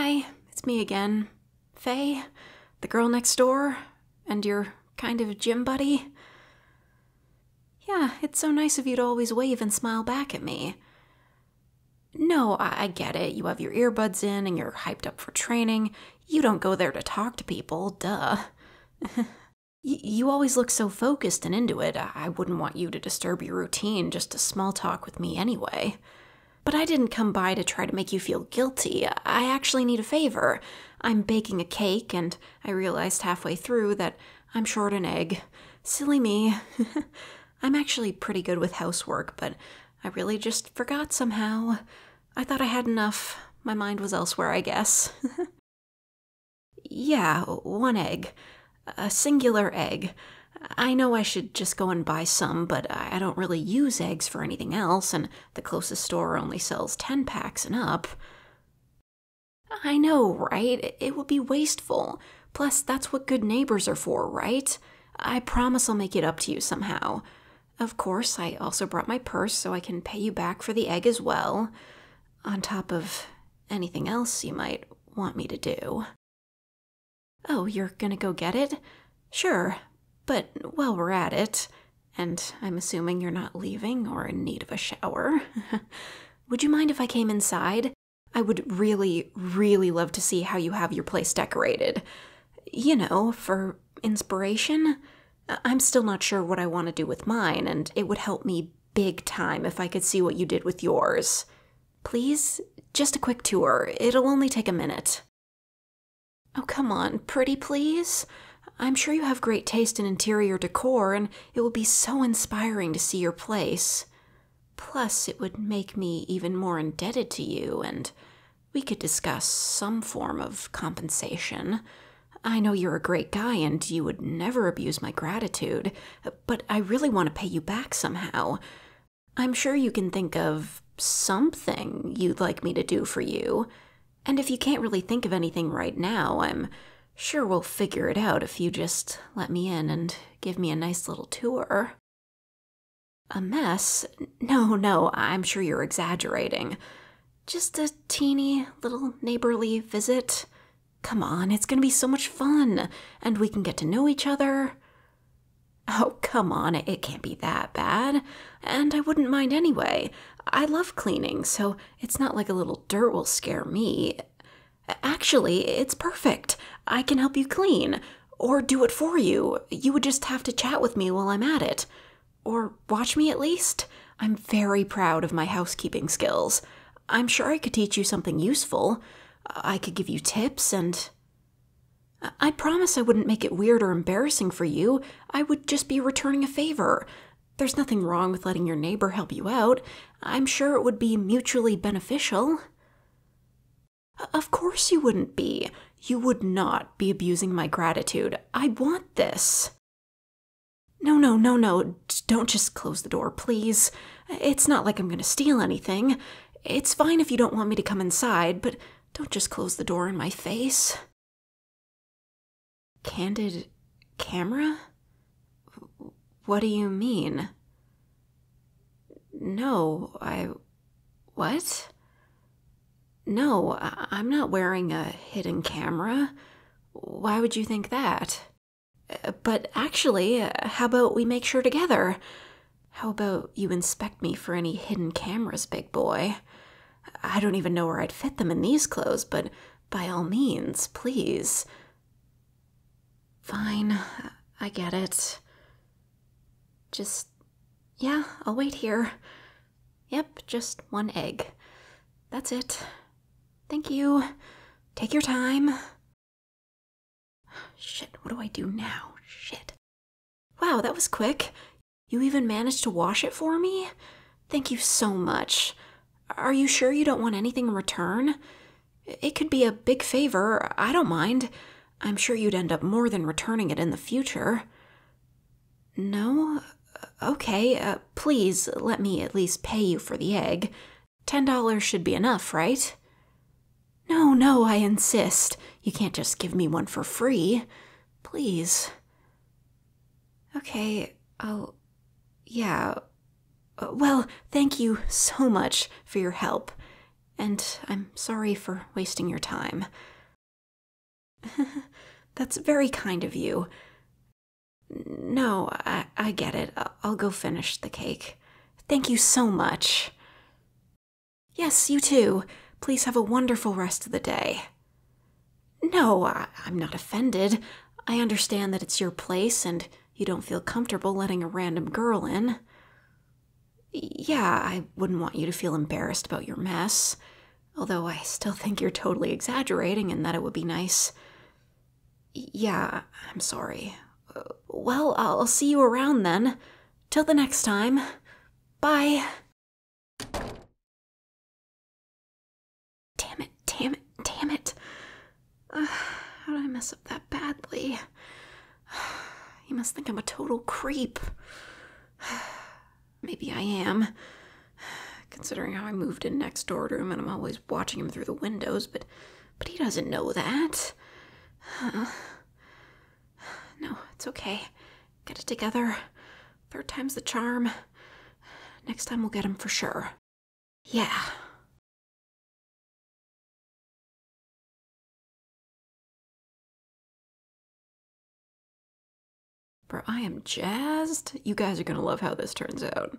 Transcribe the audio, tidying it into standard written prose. Hi, it's me again. Faye, the girl next door, and your kind of gym buddy. Yeah, it's so nice of you to always wave and smile back at me. No, I get it. You have your earbuds in and you're hyped up for training. You don't go there to talk to people, duh. You always look so focused and into it. I wouldn't want you to disturb your routine just to small talk with me anyway. But I didn't come by to try to make you feel guilty. I actually need a favor. I'm baking a cake, and I realized halfway through that I'm short an egg. Silly me. I'm actually pretty good with housework, but I really just forgot somehow. I thought I had enough. My mind was elsewhere, I guess. Yeah, one egg. A singular egg. I know I should just go and buy some, but I don't really use eggs for anything else, and the closest store only sells 10-packs and up. I know, right? It would be wasteful. Plus, that's what good neighbors are for, right? I promise I'll make it up to you somehow. Of course, I also brought my purse so I can pay you back for the egg as well, on top of anything else you might want me to do. Oh, you're gonna go get it? Sure, but while we're at it, and I'm assuming you're not leaving or in need of a shower, would you mind if I came inside? I would really, really love to see how you have your place decorated. You know, for inspiration? I'm still not sure what I want to do with mine, and it would help me big time if I could see what you did with yours. Please? Just a quick tour. It'll only take a minute. Oh, come on, pretty please? I'm sure you have great taste in interior decor, and it will be so inspiring to see your place. Plus, it would make me even more indebted to you, and we could discuss some form of compensation. I know you're a great guy and you would never abuse my gratitude, but I really want to pay you back somehow. I'm sure you can think of something you'd like me to do for you. And if you can't really think of anything right now, I'm sure we'll figure it out if you just let me in and give me a nice little tour. A mess? No, I'm sure you're exaggerating. Just a teeny little neighborly visit. Come on, it's gonna be so much fun, and we can get to know each other. Oh, come on, it can't be that bad. And I wouldn't mind anyway. I love cleaning, so it's not like a little dirt will scare me. Actually, it's perfect. I can help you clean, or do it for you. You would just have to chat with me while I'm at it. Or watch me at least. I'm very proud of my housekeeping skills. I'm sure I could teach you something useful. I could give you tips, and I promise I wouldn't make it weird or embarrassing for you. I would just be returning a favor. There's nothing wrong with letting your neighbor help you out. I'm sure it would be mutually beneficial. Of course you wouldn't be. You would not be abusing my gratitude. I want this. No. Don't just close the door, please. It's not like I'm going to steal anything. It's fine if you don't want me to come inside, but don't just close the door in my face. Candid camera? What do you mean? No, what? No, I'm not wearing a hidden camera. Why would you think that? But actually, how about we make sure together? How about you inspect me for any hidden cameras, big boy? I don't even know where I'd fit them in these clothes, but by all means, please. Fine, I get it. Just, yeah, I'll wait here. Yep, just one egg. That's it. Thank you. Take your time. Shit, what do I do now? Shit. Wow, that was quick. You even managed to wash it for me? Thank you so much. Are you sure you don't want anything in return? It could be a big favor. I don't mind. I'm sure you'd end up more than returning it in the future. No? Okay, please let me at least pay you for the egg. $10 should be enough, right? No, I insist. You can't just give me one for free. Please. Okay, well, thank you so much for your help, and I'm sorry for wasting your time. That's very kind of you. No, I get it. I'll go finish the cake. Thank you so much. Yes, you too. Please have a wonderful rest of the day. No, I'm not offended. I understand that it's your place and you don't feel comfortable letting a random girl in. Yeah, I wouldn't want you to feel embarrassed about your mess, although I still think you're totally exaggerating and that it would be nice. Yeah, I'm sorry. Well, I'll see you around then. Till the next time. Bye. Damn it, damn it, damn it. How did I mess up that badly? You must think I'm a total creep. Maybe I am, considering how I moved in next door to him and I'm always watching him through the windows, but he doesn't know that. No, it's okay. Get it together. Third time's the charm. Next time we'll get him for sure. Yeah. Bro, I am jazzed. You guys are gonna love how this turns out.